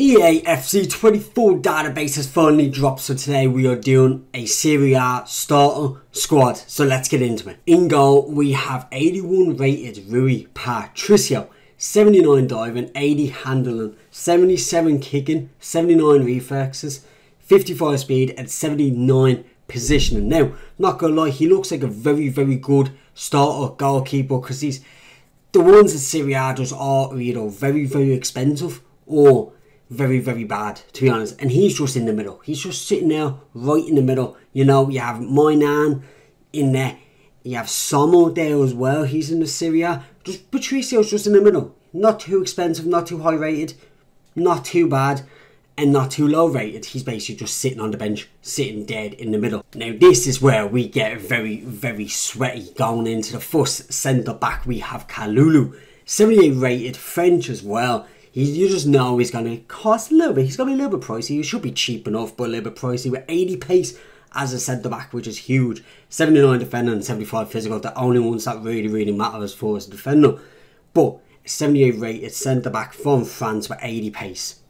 EA FC 24 database has finally dropped, so today we are doing a Serie A starter squad, so let's get into it. In goal we have 81 rated Rui Patricio, 79 diving, 80 handling, 77 kicking, 79 reflexes, 55 speed and 79 positioning. Now, not gonna lie, he looks like a very good starter goalkeeper because the ones that Serie A does are either very expensive or very bad, to be honest, and he's just in the middle. He's just sitting there right in the middle. You know, you have Moynan in there, you have Sommel there as well, he's in the Serie A. Just Patricio's just in the middle. Not too expensive, not too high rated, not too bad, and not too low rated. He's basically just sitting on the bench, sitting dead in the middle. Now this is where we get very sweaty. Going into the first centre back we have Kalulu, 78 rated, French as well. You just know he's going to cost a little bit. He's going to be a little bit pricey. He should be cheap enough, but a little bit pricey. With 80 pace as a centre-back, which is huge. 79 defender and 75 physical. The only ones that really matter as far as a defender. But 78 rated centre-back from France with 80 pace.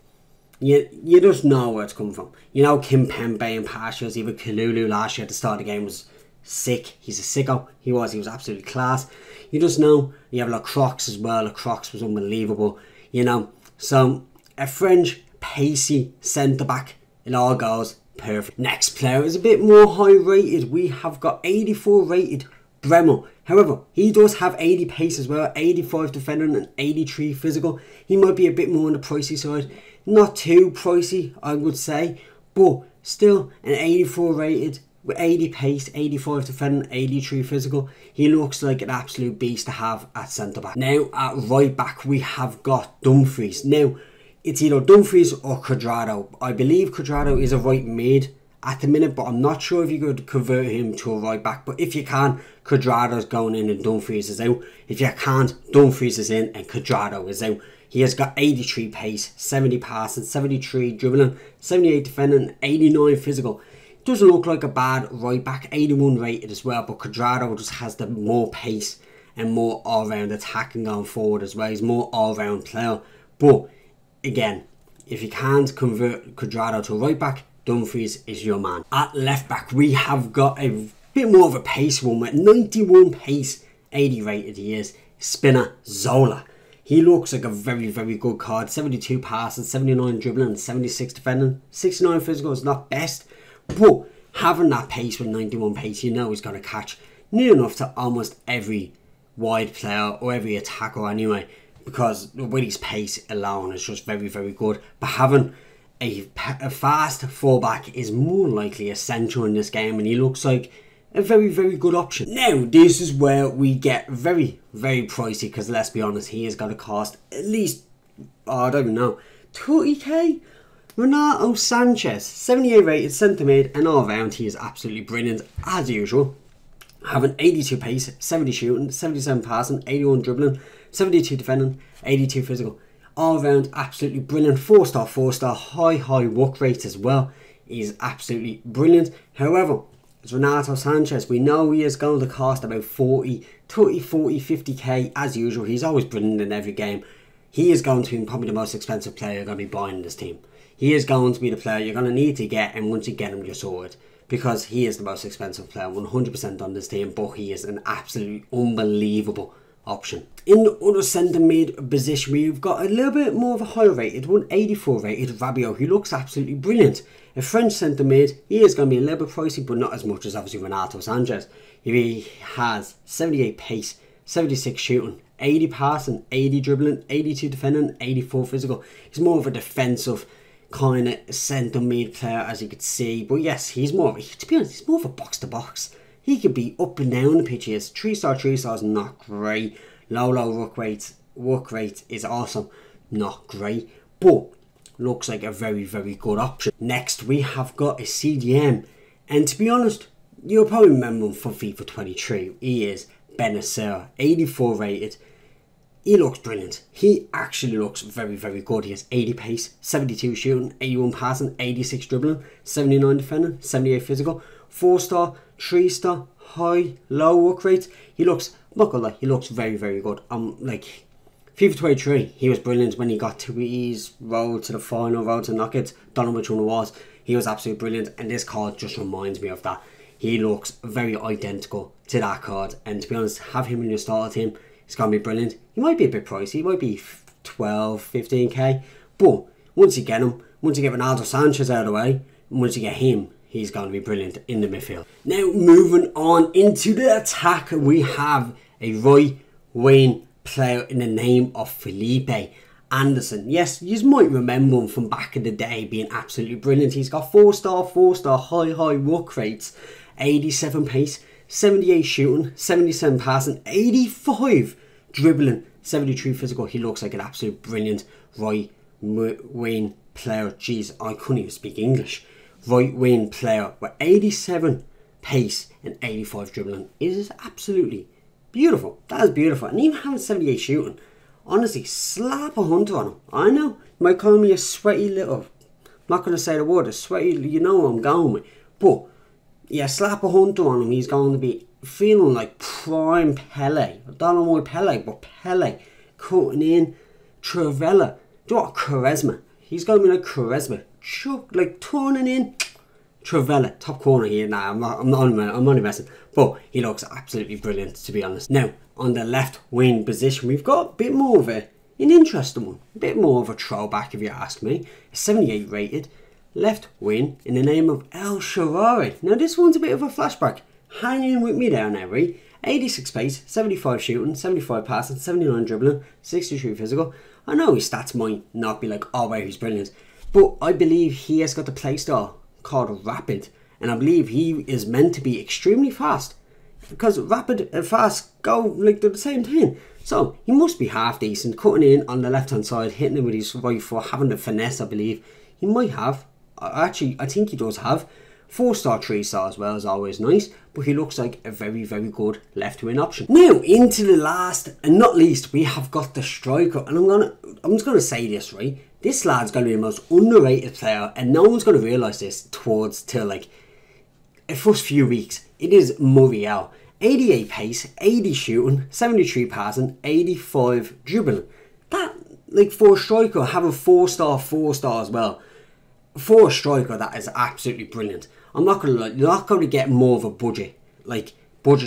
You just know where it's coming from. You know Kimpembe and Pastore, even Kalulu last year at the start of the game was sick. He's a sicko. He was absolutely class. You just know. You have Lacroix as well. Lacroix was unbelievable. You know. So, a French, pacey centre-back, it all goes perfect. Next player is a bit more high-rated. We have got 84 rated Bremel. However, he does have 80 pace as well, 85 defending and 83 physical. He might be a bit more on the pricey side. Not too pricey, I would say, but still an 84 rated with 80 pace, 85 defending, 83 physical. He looks like an absolute beast to have at centre-back. Now, at right-back, we have got Dumfries. Now, it's either Dumfries or Cuadrado. I believe Cuadrado is a right mid at the minute, but I'm not sure if you could convert him to a right-back. But if you can, Cuadrado's going in and Dumfries is out. If you can't, Dumfries is in and Cuadrado is out. He has got 83 pace, 70 passing, 73 dribbling, 78 defending, 89 physical. Doesn't look like a bad right back, 81 rated as well, but Cuadrado just has the more pace and more all-round attacking going forward as well. He's more all-round player, but again, if you can't convert Cuadrado to right back, Dumfries is your man. At left back we have got a bit more of a pace one with 91 pace, 80 rated he is, Spinazzola. He looks like a very good card, 72 passing, 79 dribbling, 76 defending, 69 physical is not best. But having that pace with 91 pace, you know he's going to catch near enough to almost every wide player or every attacker anyway. Because with his pace alone, it's just very good. But having a fast fullback is more likely essential in this game. And he looks like a very good option. Now, this is where we get very pricey. Because let's be honest, he is going to cost at least, oh, I don't know, 30k? Renato Sanchez, 78 rated, centre mid, and all round he is absolutely brilliant as usual. Having 82 pace, 70 shooting, 77 passing, 81 dribbling, 72 defending, 82 physical. All round absolutely brilliant. 4-star, high work rate as well. He is absolutely brilliant. However, it's Renato Sanchez. We know he is going to cost about 40, 50k as usual. He's always brilliant in every game. He is going to be probably the most expensive player you're going to be buying in this team. He is going to be the player you're going to need to get, and once you get him, you're sorted. Because he is the most expensive player, 100% on this team, but he is an absolutely unbelievable option. In the other centre mid position, we've got a little bit more of a higher rated, 184 rated Rabiot, who looks absolutely brilliant. A French centre mid, he is going to be a little bit pricey, but not as much as obviously Renato Sanchez. He has 78 pace, 76 shooting, 80 passing, 80 dribbling, 82 defending, 84 physical. He's more of a defensive kind of centre mid player, as you could see, but yes, he's more of a, to be honest, he's more of a box to box. He could be up and down the pitch. He is 3-star is not great. Low work rate is awesome, not great, but looks like a very good option. Next we have got a CDM, and to be honest, you'll probably remember him from FIFA 23. He is Benacer, 84 rated. He looks brilliant. He actually looks very good. He has 80 pace, 72 shooting, 81 passing, 86 dribbling, 79 defending, 78 physical, 4-star, 3-star, high, low work rates. He looks, I'm not gonna lie, he looks very good. I'm like FIFA 23, he was brilliant when he got to his road to the final, road to knockouts. Don't know which one it was. He was absolutely brilliant, and this card just reminds me of that. He looks very identical to that card, and to be honest, have him in your starter team, it's going to be brilliant. He might be a bit pricey, he might be 12, 15k, but once you get him, once you get Renato Sanchez out of the way, once you get him, he's going to be brilliant in the midfield. Now, moving on into the attack, we have a right wing player in the name of Felipe Anderson. Yes, you might remember him from back in the day being absolutely brilliant. He's got four-star, high work rates, 87 pace, 78 shooting, 77 passing, 85 dribbling, 73 physical. He looks like an absolute brilliant right wing player. Jeez, I couldn't even speak English. Right wing player with 87 pace and 85 dribbling. It is absolutely beautiful. That is beautiful. And even having 78 shooting, honestly, slap 100 on him. I know, you might call me a sweaty little, I'm not going to say the word, a sweaty, you know what I'm going with. But, yeah, slap 100 on him. He's going to be feeling like prime Pele. I don't know why Pele, but Pele cutting in, Travella. Do you know what? Charisma. He's going to be like Charisma. Chuck, like turning in. Travella, top corner here. Nah, I'm not investing. But he looks absolutely brilliant, to be honest. Now, on the left wing position, we've got a bit more of an interesting one. A bit more of a throwback, if you ask me. 78 rated. Left wing in the name of El Sharari. Now, this one's a bit of a flashback. Hanging with me down there, Ree. 86 pace, 75 shooting, 75 passing, 79 dribbling, 63 physical. I know his stats might not be like, oh, wow, he's brilliant. But I believe he has got the playstyle called Rapid. And I believe he is meant to be extremely fast. Because Rapid and fast go like they're the same thing. So he must be half decent, cutting in on the left-hand side, hitting him with his right foot, having the finesse, I believe. He might have. Actually, I think he does have. 4-star, 3-star as well is always nice, but he looks like a very, very good left wing option. Now, into the last and not least, we have got the striker, and I'm just gonna say this, right? This lad's gonna be the most underrated player, and no one's gonna realise this till like the first few weeks. It is Muriel. 88 pace, 80 shooting, 73 passing, 85 dribbling. That, like, for a striker, having 4-star as well. For a striker, that is absolutely brilliant. I'm not going to lie, you're not going to get more of a budget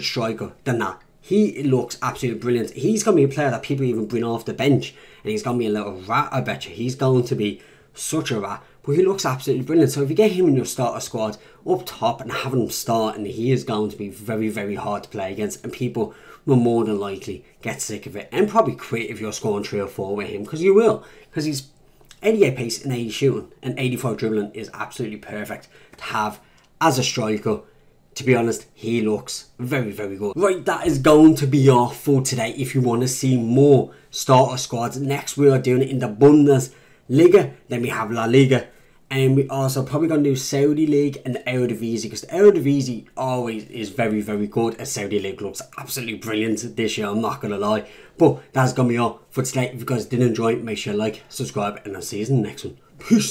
striker than that. He looks absolutely brilliant. He's going to be a player that people even bring off the bench. And he's going to be a little rat, I bet you. He's going to be such a rat. But he looks absolutely brilliant. So if you get him in your starter squad up top and having him start, and he is going to be very, very hard to play against. And people will more than likely get sick of it. And probably quit if you're scoring 3 or 4 with him. Because you will. Because he's 88 pace and 80 shooting and 85 dribbling is absolutely perfect to have as a striker. To be honest, he looks very, very good. Right, that is going to be all for today. If you want to see more starter squads, next we are doing it in the Bundesliga. Then we have La Liga. And we also probably going to do Saudi League and the Eredivisie, because the Eredivisie always is very, very good. And Saudi League looks absolutely brilliant this year, I'm not going to lie. But that's going to be all for today. If you guys did enjoy, make sure to like, subscribe, and I'll see you in the next one. Peace.